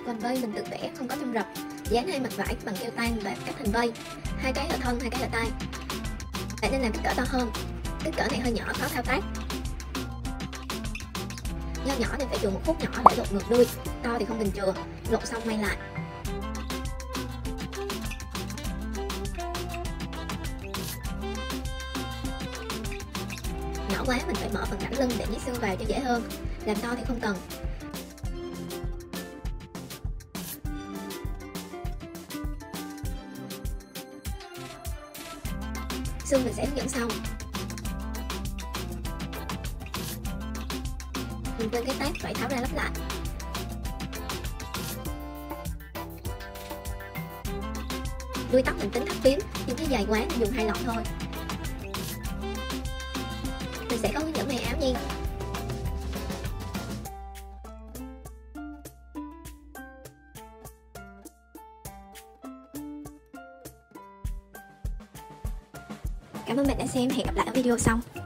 Vành vây mình tự vẽ không có trong rập, dán hai mặt vải bằng keo tan và cắt thành vây, hai cái ở thân, hai cái ở tay. Bạn nên làm kích cỡ to hơn, kích cỡ này hơi nhỏ khó thao tác. Nho nhỏ nên phải chừa một khúc nhỏ để lột ngược đuôi, to thì không cần chừa, lột xong may lại. Nhỏ quá mình phải mở phần cẳng lưng để nhét xương vào cho dễ hơn, làm to thì không cần. Xương mình sẽ hướng dẫn xong. Mình quên cái tát phải tháo ra lắp lại. Đuôi tóc mình tính thắt phím, nhưng cái dài quá mình dùng hai lọn thôi. Mình sẽ có hướng dẫn may áo nha. Cảm ơn bạn đã xem, hẹn gặp lại ở video sau.